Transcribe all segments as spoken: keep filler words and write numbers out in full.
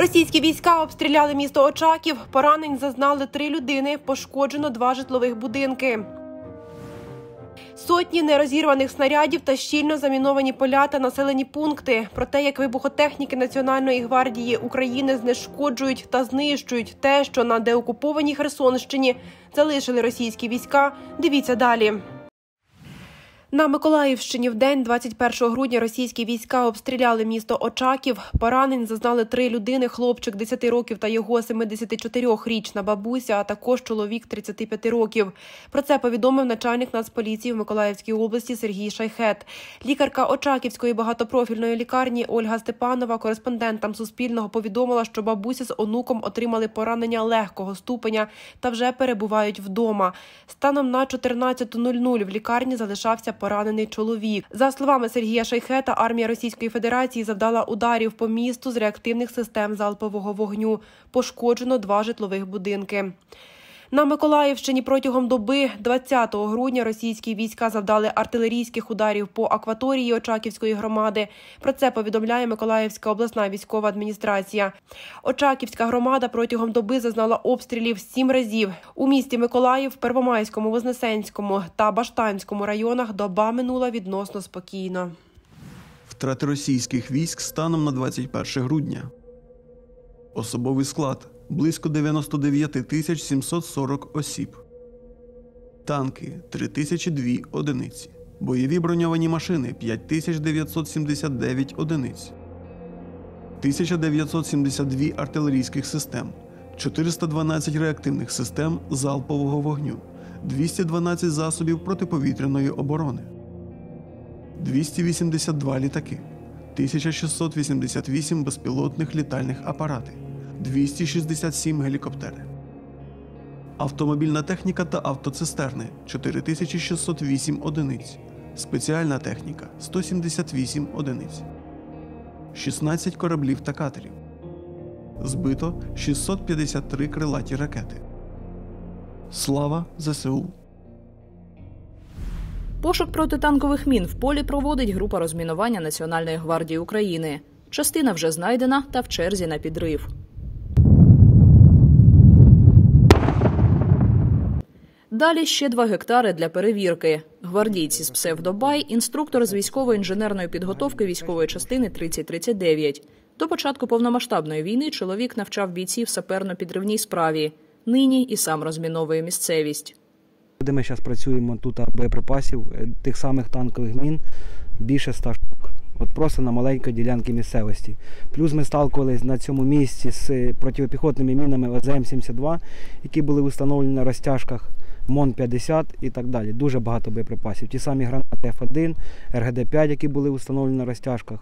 Російські війська обстріляли місто Очаків. Поранень зазнали три людини, пошкоджено два житлових будинки. Сотні нерозірваних снарядів та щільно заміновані поля та населені пункти. Про те, як вибухотехніки Національної гвардії України знешкоджують та знищують те, що на деокупованій Херсонщині залишили російські війська, дивіться далі. На Миколаївщині в день двадцять першого грудня російські війська обстріляли місто Очаків. Поранень зазнали три людини – хлопчик десяти років та його семидесятичотирирічна бабуся, а також чоловік тридцяти п'яти років. Про це повідомив начальник Нацполіції в Миколаївській області Сергій Шайхет. Лікарка Очаківської багатопрофільної лікарні Ольга Степанова кореспондентам Суспільного повідомила, що бабуся з онуком отримали поранення легкого ступеня та вже перебувають вдома. Станом на чотирнадцяту нуль нуль в лікарні залишався поранений чоловік. За словами Сергія Шайхета, армія Російської Федерації завдала ударів по місту з реактивних систем залпового вогню. Пошкоджено два житлових будинки. На Миколаївщині протягом доби двадцятого грудня російські війська завдали артилерійських ударів по акваторії Очаківської громади. Про це повідомляє Миколаївська обласна військова адміністрація. Очаківська громада протягом доби зазнала обстрілів сім разів. У місті Миколаїв, Первомайському, Вознесенському та Баштанському районах доба минула відносно спокійно. Втрати російських військ станом на двадцять перше грудня. Особовий склад – близько дев'яносто дев'ять тисяч сімсот сорок осіб. Танки – три тисячі дві одиниці. Бойові броньовані машини – п'ять тисяч дев'ятсот сімдесят дев'ять одиниць. тисяча дев'ятсот сімдесят дві артилерійських систем, чотириста дванадцять реактивних систем залпового вогню, двісті дванадцять засобів протиповітряної оборони, двісті вісімдесят два літаки, тисяча шістсот вісімдесят вісім безпілотних літальних апаратів, двісті шістдесят сім гелікоптерів. Автомобільна техніка та автоцистерни – чотири тисячі шістсот вісім одиниць. Спеціальна техніка – сто сімдесят вісім одиниць. шістнадцять кораблів та катерів. Збито шістсот п'ятдесят три крилаті ракети. Слава ЗСУ! Пошук протитанкових мін в полі проводить група розмінування Національної гвардії України. Частина вже знайдена та в черзі на підрив. Далі ще два гектари для перевірки. Гвардійці з псевдобай, інструктор з військово-інженерної підготовки військової частини тридцять тридцять дев'ять. До початку повномасштабної війни чоловік навчав бійців саперно-підривній справі. Нині і сам розміновує місцевість. Де ми зараз працюємо, тут боєприпасів, тих самих танкових мін більше ста штук. От просто на маленькій ділянці місцевості. Плюс ми сталкувалися на цьому місці з протипіхотними мінами О З М сімдесят два, які були встановлені на розтяжках М О Н п'ятдесят і так далі. Дуже багато боєприпасів. Ті самі гранати Ф один, Р Г Д п'ять, які були встановлені на розтяжках,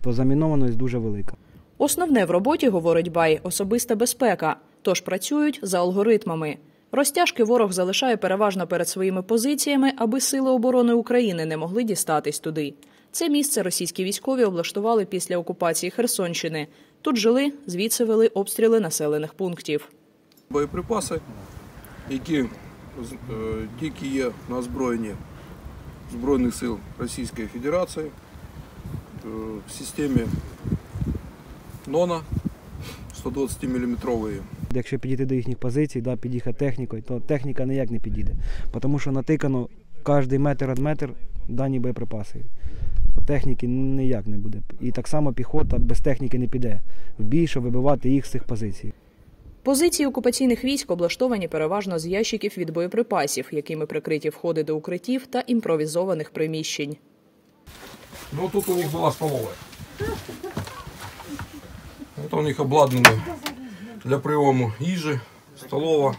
то замінованість дуже велика. Основне в роботі, говорить Бай, особиста безпека, тож працюють за алгоритмами. Розтяжки ворог залишає переважно перед своїми позиціями, аби сили оборони України не могли дістатись туди. Це місце російські військові облаштували після окупації Херсонщини. Тут жили, звідси вели обстріли населених пунктів. Боєприпаси, які тільки є на озброєнні Збройних сил Російської Федерації, в системі НОНА сто двадцятиміліметрової. Якщо підійти до їхніх позицій, да, під'їхати технікою, то техніка ніяк не підійде, тому що натикано кожен метр від метр дані боєприпаси. Техніки ніяк не буде. І так само піхота без техніки не піде в бій, щоб вибивати їх з цих позицій. Позиції окупаційних військ облаштовані переважно з ящиків від боєприпасів, якими прикриті входи до укриттів та імпровізованих приміщень. Ну, тут у них була столова. От у них обладнано для прийому їжі, столова,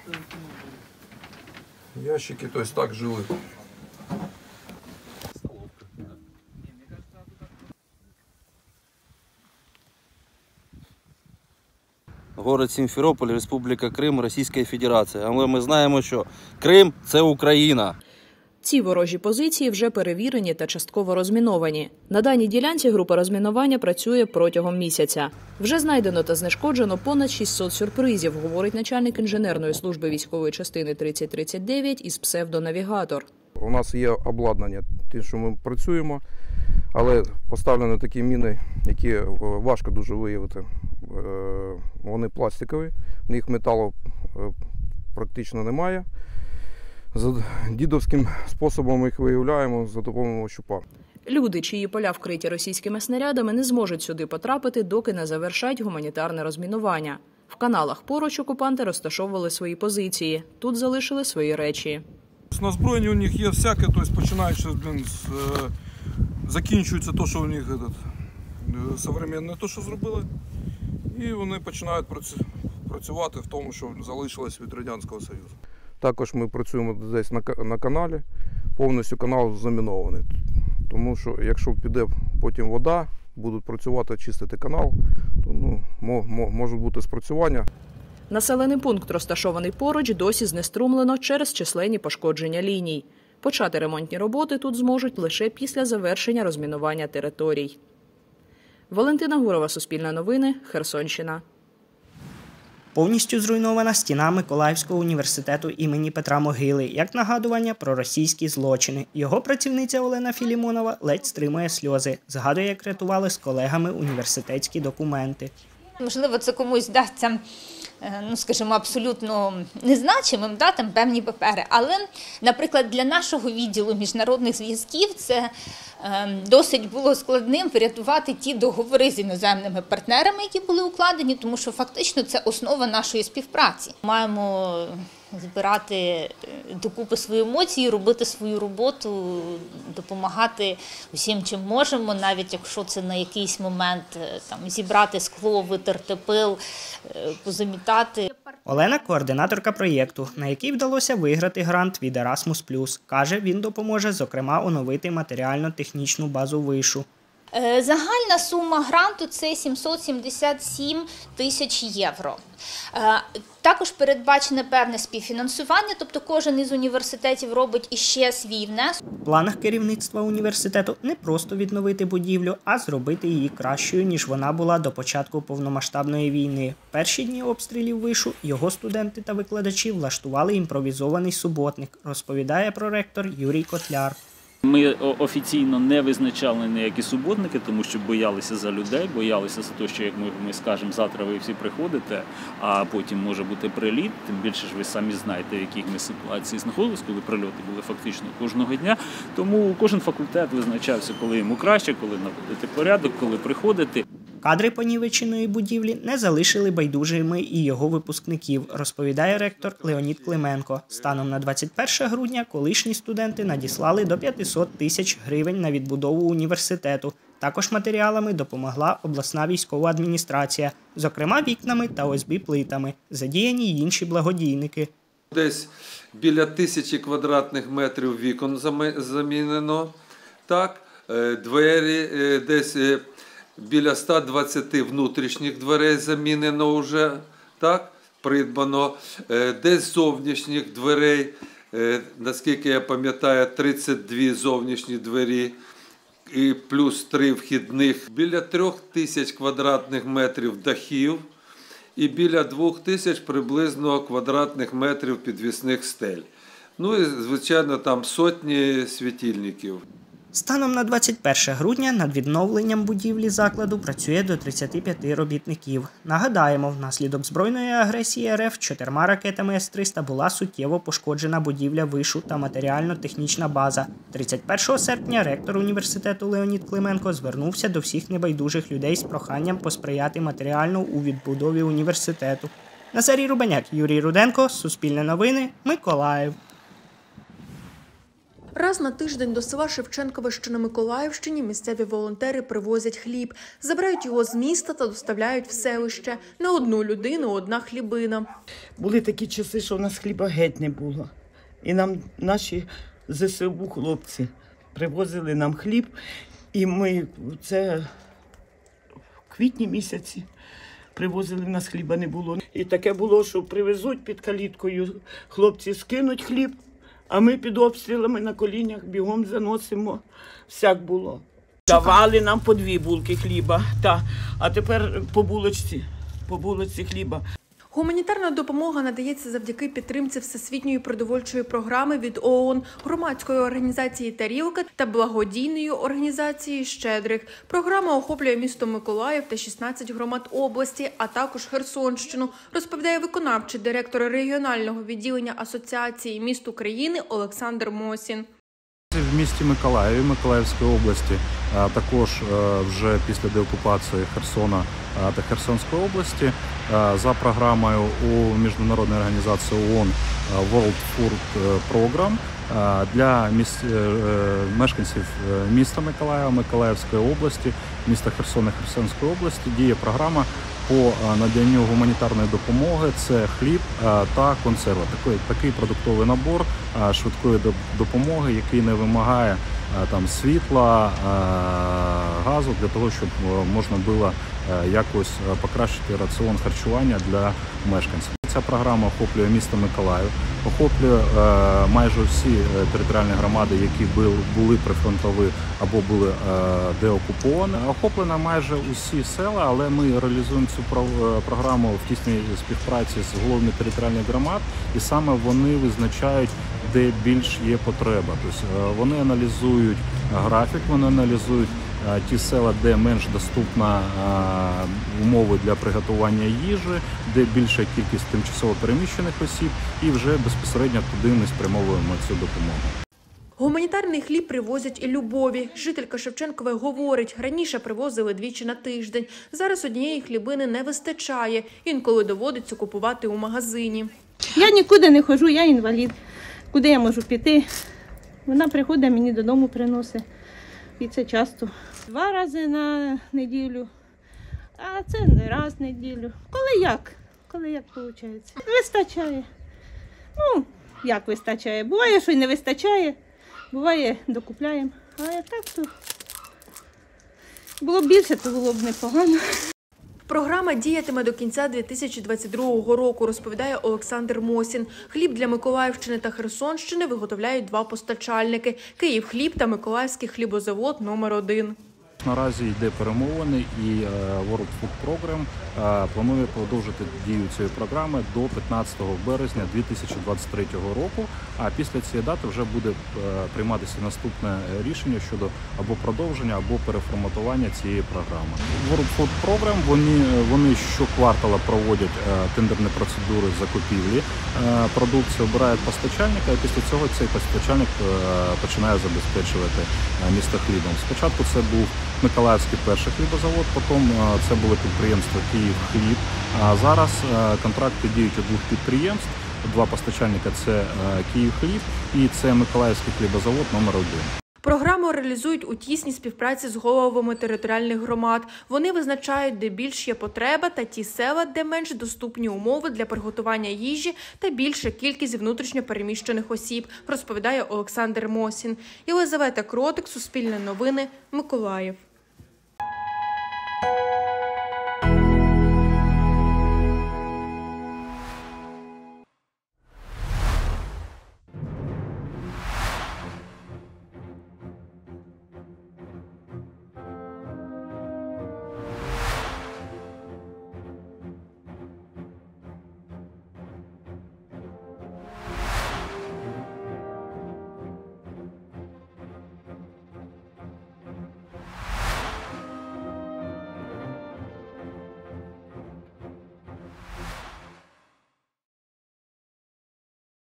ящики, тобто так жили. Город Сімферополь, Республіка Крим, Російська Федерація. Але ми знаємо, що Крим – це Україна. Ці ворожі позиції вже перевірені та частково розміновані. На даній ділянці група розмінування працює протягом місяця. Вже знайдено та знешкоджено понад шістсот сюрпризів, говорить начальник інженерної служби військової частини тридцять тридцять дев'ять із псевдонавігатор. У нас є обладнання, тим, що ми працюємо, але поставлені такі міни, які важко дуже виявити. вони пластикові, в них металу практично немає. За дідовським способом їх виявляємо за допомогою щупа. Люди, чиї поля вкриті російськими снарядами, не зможуть сюди потрапити, доки не завершать гуманітарне розмінування. В каналах поруч окупанти розташовували свої позиції, тут залишили свої речі. На збройні у них є всяке, тобто починаючи, блін, з, закінчується те, що у них сучасне, те, що зробили, і вони починають працювати в тому, що залишилось від Радянського Союзу. Також ми працюємо десь на каналі, повністю канал замінований. Тому що якщо піде потім вода, будуть працювати, чистити канал, то ну, може бути спрацювання. Населений пункт, розташований поруч, досі знеструмлено через численні пошкодження ліній. Почати ремонтні роботи тут зможуть лише після завершення розмінування територій. Валентина Гурова, Суспільне новини, Херсонщина. Повністю зруйнована стіна Миколаївського університету імені Петра Могили, як нагадування про російські злочини. Його працівниця Олена Філімонова ледь стримує сльози. Згадує, як рятували з колегами університетські документи. Можливо, це комусь дасться, ну, скажімо, абсолютно незначимим, да, там певні папери. Але, наприклад, для нашого відділу міжнародних зв'язків це е, досить було складним врятувати ті договори з іноземними партнерами, які були укладені, тому що фактично це основа нашої співпраці. Маємо збирати докупи свої емоції, робити свою роботу, допомагати усім, чим можемо, навіть якщо це на якийсь момент там, зібрати скло, витерти пил, позамітати. Олена – координаторка проєкту, на який вдалося виграти грант від Erasmus плюс. Каже, він допоможе, зокрема, оновити матеріально-технічну базу вишу. Загальна сума гранту – це сімсот сімдесят сім тисяч євро. Також передбачене певне співфінансування, тобто кожен із університетів робить іще свій внесок. В планах керівництва університету не просто відновити будівлю, а зробити її кращою, ніж вона була до початку повномасштабної війни. Перші дні обстрілів вишу його студенти та викладачі влаштували імпровізований суботник, розповідає проректор Юрій Котляр. Ми офіційно не визначали ніякі суботники, тому що боялися за людей, боялися за те, що, як ми, ми скажемо, завтра ви всі приходите, а потім може бути приліт. Тим більше ж ви самі знаєте, в якій ми ситуації знаходилися, коли прильоти були фактично кожного дня. Тому кожен факультет визначався, коли йому краще, коли наводити порядок, коли приходити. Кадри понівеченої будівлі не залишили байдужими і його випускників, розповідає ректор Леонід Клименко. Станом на двадцять перше грудня колишні студенти надіслали до п'ятсот тисяч гривень на відбудову університету. Також матеріалами допомогла обласна військова адміністрація, зокрема вікнами та О С Б плитами, задіяні й інші благодійники. Десь біля тисячі квадратних метрів вікон замінено, так, двері десь... Біля ста двадцяти внутрішніх дверей замінено вже, так, придбано. Десь зовнішніх дверей, наскільки я пам'ятаю, тридцять дві зовнішні двері і плюс три вхідних. Біля трьох тисяч квадратних метрів дахів і біля двох тисяч приблизно квадратних метрів підвісних стель. Ну і, звичайно, там сотні світильників. Станом на двадцять перше грудня над відновленням будівлі закладу працює до тридцяти п'яти робітників. Нагадаємо, внаслідок збройної агресії Р Ф чотирма ракетами С триста була суттєво пошкоджена будівля вишу та матеріально-технічна база. тридцять першого серпня ректор університету Леонід Клименко звернувся до всіх небайдужих людей з проханням посприяти матеріально у відбудові університету. Назарій Рубаняк, Юрій Руденко, Суспільне новини, Миколаїв. Раз на тиждень до села Шевченкове, що на Миколаївщині, місцеві волонтери привозять хліб, забирають його з міста та доставляють в селище. На одну людину одна хлібина. Були такі часи, що в нас хліба геть не було. І нам наші З С У хлопці привозили нам хліб. І ми це в квітні місяці привозили, в нас хліба не було. І таке було, що привезуть під каліткою, хлопці скинуть хліб, а ми під обстрілами на колінях бігом заносимо, всяк було. Давали нам по дві булки хліба, та, а тепер по булочці, по булочці хліба. Гуманітарна допомога надається завдяки підтримці Всесвітньої продовольчої програми від ООН, громадської організації «Тарілка» та благодійної організації «Щедрих». Програма охоплює місто Миколаїв та шістнадцять громад області, а також Херсонщину, розповідає виконавчий директор регіонального відділення Асоціації міст України Олександр Мосін. В місті Миколаєві, Миколаївської області, також вже після деокупації Херсона та Херсонської області за програмою у Міжнародної організації ООН World Food Program для міс... мешканців міста Миколаєва, Миколаївської області, міста Херсона, Херсонської області діє програма по наданню гуманітарної допомоги – це хліб та консерви. Такий, такий продуктовий набор швидкої допомоги, який не вимагає там світла, газу, для того, щоб можна було якось покращити раціон харчування для мешканців. Ця програма охоплює місто Миколаїв, охоплює майже всі територіальні громади, які були прифронтові або були деокуповані. Охоплено майже усі села, але ми реалізуємо цю програму в тісній співпраці з головами територіальних громад, і саме вони визначають, де більш є потреба. Тобто вони аналізують графік, вони аналізують ті села, де менш доступна умови для приготування їжі, де більша кількість тимчасово переміщених осіб, і вже безпосередньо туди ми спрямовуємо цю допомогу. Гуманітарний хліб привозять і Любові. Жителька Шевченкової говорить, раніше привозили двічі на тиждень. Зараз однієї хлібини не вистачає, інколи доводиться купувати у магазині. Я нікуди не ходжу, я інвалід. Куди я можу піти? Вона приходить, мені додому приносить. І це часто. Два рази на неділю, а це не раз в неділю. Коли як? Коли як виходить? Вистачає. Ну, як вистачає? Буває, що й не вистачає, буває, докупляємо. А так то було б більше, то було б непогано. Програма діятиме до кінця дві тисячі двадцять другого року, розповідає Олександр Мосін. Хліб для Миколаївщини та Херсонщини виготовляють два постачальники – «Київхліб» та «Миколаївський хлібозавод номер один». Наразі йде перемовини, і World Food Program планує продовжити дію цієї програми до п'ятнадцятого березня дві тисячі двадцять третього року, а після цієї дати вже буде прийматися наступне рішення щодо або продовження, або переформатування цієї програми. World Food Program, вони, вони щоквартала проводять тендерні процедури закупівлі продукції, обирають постачальника, і після цього цей постачальник починає забезпечувати місто хлібом. Спочатку це був Миколаївський перший хлібозавод, потім це було підприємство «Київхліб». А зараз контракти діють у двох підприємств, два постачальника – це «Київхліб» і це Миколаївський хлібозавод номер один. Програму реалізують у тісній співпраці з головами територіальних громад. Вони визначають, де більш є потреба, та ті села, де менш доступні умови для приготування їжі та більша кількість внутрішньопереміщених осіб, розповідає Олександр Мосін. Єлизавета Кротик, Суспільне новини, Миколаїв.